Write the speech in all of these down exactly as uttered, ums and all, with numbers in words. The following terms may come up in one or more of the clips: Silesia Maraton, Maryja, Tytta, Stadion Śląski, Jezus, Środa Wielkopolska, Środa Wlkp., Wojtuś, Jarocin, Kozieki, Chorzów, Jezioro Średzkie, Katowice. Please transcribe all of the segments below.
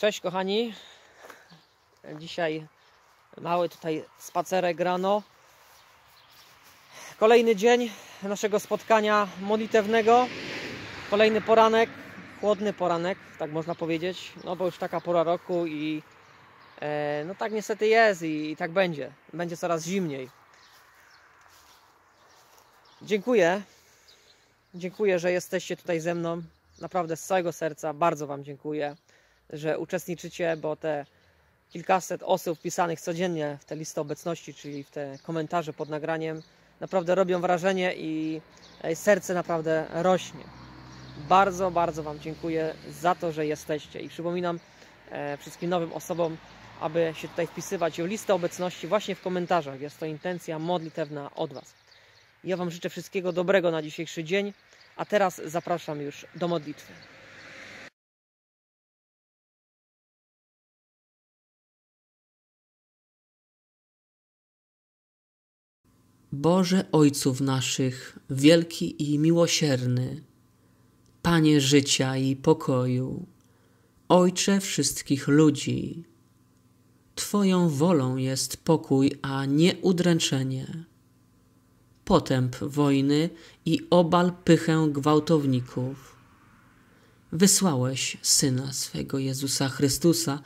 Cześć kochani, dzisiaj mały tutaj spacerek rano. Kolejny dzień naszego spotkania modlitewnego. Kolejny poranek, chłodny poranek, tak można powiedzieć. No bo już taka pora roku i e, no tak niestety jest i, i tak będzie. Będzie coraz zimniej. Dziękuję. Dziękuję, że jesteście tutaj ze mną. Naprawdę z całego serca bardzo Wam dziękuję, że uczestniczycie, bo te kilkaset osób pisanych codziennie w te listy obecności, czyli w te komentarze pod nagraniem, naprawdę robią wrażenie i serce naprawdę rośnie. Bardzo, bardzo Wam dziękuję za to, że jesteście i przypominam wszystkim nowym osobom, aby się tutaj wpisywać w listę obecności właśnie w komentarzach. Jest to intencja modlitewna od Was. Ja Wam życzę wszystkiego dobrego na dzisiejszy dzień, a teraz zapraszam już do modlitwy. Boże Ojców naszych, wielki i miłosierny, Panie życia i pokoju, Ojcze wszystkich ludzi, Twoją wolą jest pokój, a nie udręczenie, potęp wojny i obal pychę gwałtowników. Wysłałeś Syna swego Jezusa Chrystusa,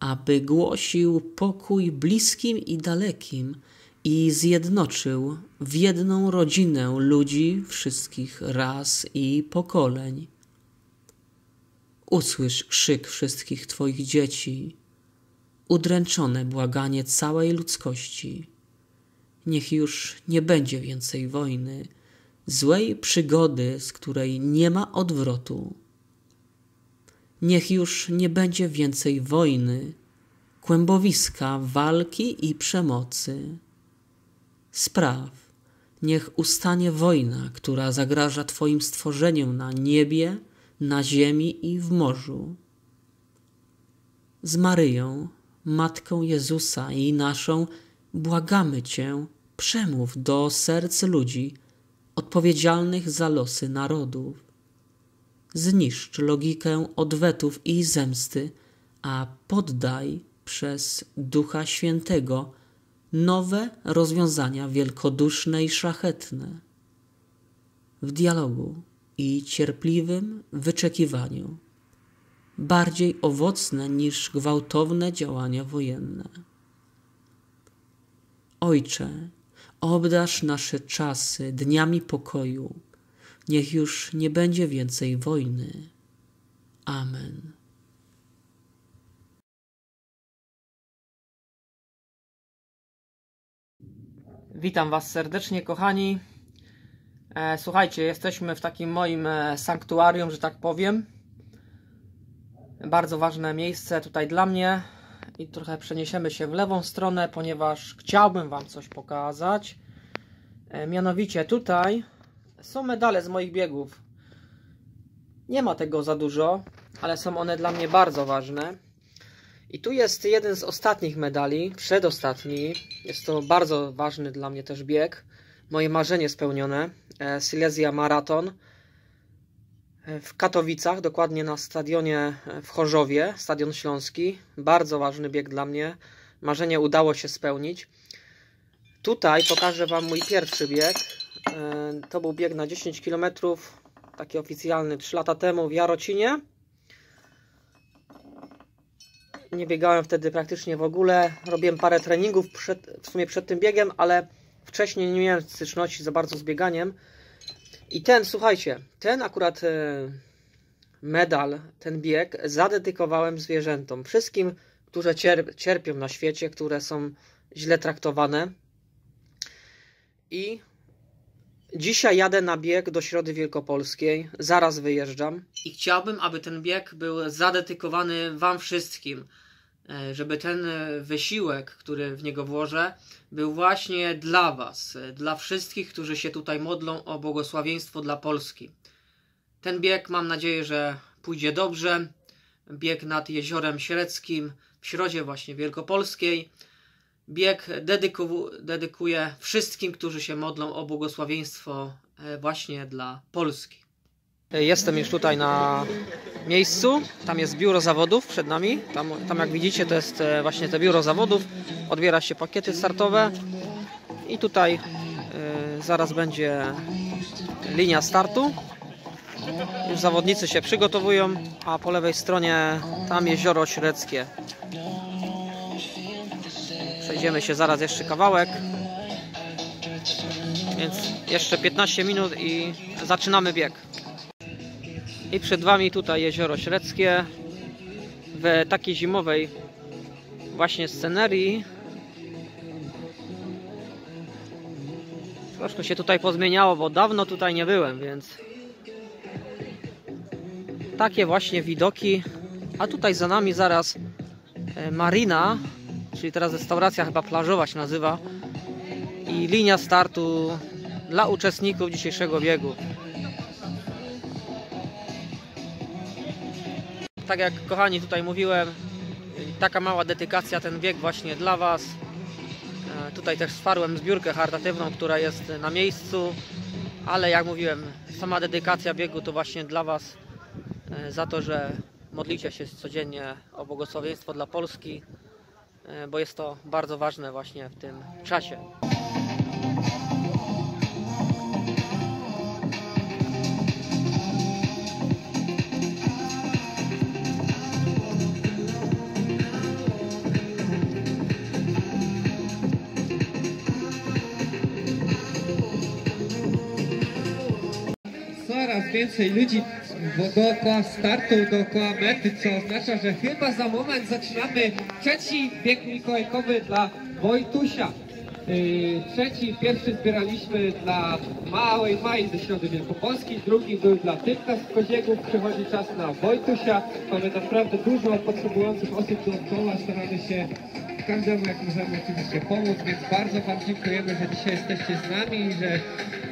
aby głosił pokój bliskim i dalekim, i zjednoczył w jedną rodzinę ludzi wszystkich ras i pokoleń. Usłysz krzyk wszystkich Twoich dzieci, udręczone błaganie całej ludzkości. Niech już nie będzie więcej wojny, złej przygody, z której nie ma odwrotu. Niech już nie będzie więcej wojny, kłębowiska, walki i przemocy. Spraw, niech ustanie wojna, która zagraża Twoim stworzeniom na niebie, na ziemi i w morzu. Z Maryją, Matką Jezusa i naszą, błagamy Cię, przemów do serc ludzi odpowiedzialnych za losy narodów. Zniszcz logikę odwetów i zemsty, a poddaj przez Ducha Świętego nowe rozwiązania wielkoduszne i szlachetne w dialogu i cierpliwym wyczekiwaniu, bardziej owocne niż gwałtowne działania wojenne. Ojcze, obdarz nasze czasy dniami pokoju, niech już nie będzie więcej wojny. Amen. Witam Was serdecznie, kochani. Słuchajcie, jesteśmy w takim moim sanktuarium, że tak powiem. Bardzo ważne miejsce tutaj dla mnie. I trochę przeniesiemy się w lewą stronę, ponieważ chciałbym Wam coś pokazać. Mianowicie tutaj są medale z moich biegów. Nie ma tego za dużo, ale są one dla mnie bardzo ważne. I tu jest jeden z ostatnich medali, przedostatni. Jest to bardzo ważny dla mnie też bieg. Moje marzenie spełnione. Silesia Maraton w Katowicach, dokładnie na stadionie w Chorzowie, Stadion Śląski. Bardzo ważny bieg dla mnie. Marzenie udało się spełnić. Tutaj pokażę Wam mój pierwszy bieg. To był bieg na dziesięć kilometrów, taki oficjalny trzy lata temu w Jarocinie. Nie biegałem wtedy praktycznie w ogóle, robiłem parę treningów przed, w sumie przed tym biegiem, ale wcześniej nie miałem styczności za bardzo z bieganiem. I ten, słuchajcie, ten akurat medal, ten bieg zadedykowałem zwierzętom. Wszystkim, które cierpią na świecie, które są źle traktowane. I dzisiaj jadę na bieg do Środy Wielkopolskiej, zaraz wyjeżdżam. I chciałbym, aby ten bieg był zadedykowany Wam wszystkim, żeby ten wysiłek, który w niego włożę, był właśnie dla Was, dla wszystkich, którzy się tutaj modlą o błogosławieństwo dla Polski. Ten bieg, mam nadzieję, że pójdzie dobrze. Bieg nad Jeziorem Średzkim, w Środzie właśnie Wielkopolskiej. Bieg dedyku, dedykuję wszystkim, którzy się modlą o błogosławieństwo właśnie dla Polski. Jestem już tutaj na miejscu. Tam jest biuro zawodów przed nami. Tam, tam jak widzicie, to jest właśnie to biuro zawodów. Odbiera się pakiety startowe i tutaj y, zaraz będzie linia startu. Już zawodnicy się przygotowują, a po lewej stronie tam Jezioro Średzkie. Przejdziemy się zaraz jeszcze kawałek. Więc jeszcze piętnaście minut i zaczynamy bieg. I przed wami tutaj Jezioro Średzkie. W takiej zimowej właśnie scenerii. Troszkę się tutaj pozmieniało, bo dawno tutaj nie byłem, więc takie właśnie widoki. A tutaj za nami zaraz marina, czyli teraz restauracja chyba plażowa się nazywa. I linia startu dla uczestników dzisiejszego biegu. Tak jak kochani tutaj mówiłem, taka mała dedykacja, ten bieg właśnie dla was. Tutaj też wsparłem zbiórkę charytatywną, która jest na miejscu, ale jak mówiłem, sama dedykacja biegu to właśnie dla was, za to, że modlicie się codziennie o błogosławieństwo dla Polski, bo jest to bardzo ważne właśnie w tym czasie. Coraz więcej ludzi dookoła startu, dookoła mety, co oznacza, że chyba za moment zaczynamy trzeci bieg mikołajkowy dla Wojtusia. Yy, trzeci, pierwszy zbieraliśmy dla Małej Mai ze Środy Wielkopolskiej, drugi był dla Tytta z Kozieków. Przychodzi czas na Wojtusia. Mamy naprawdę dużo potrzebujących osób dookoła, staramy się każdemu jak możemy oczywiście pomóc, więc bardzo wam dziękujemy, że dzisiaj jesteście z nami i że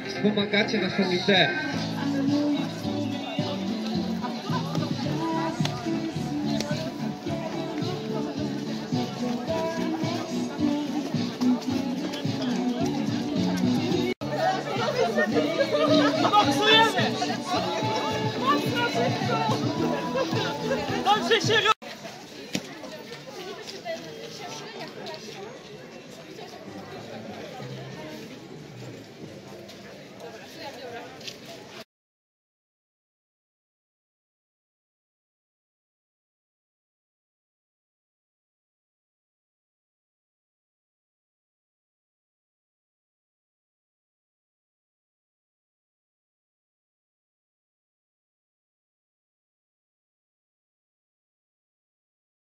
wspomagacie naszą ideę. Dobrze się robi!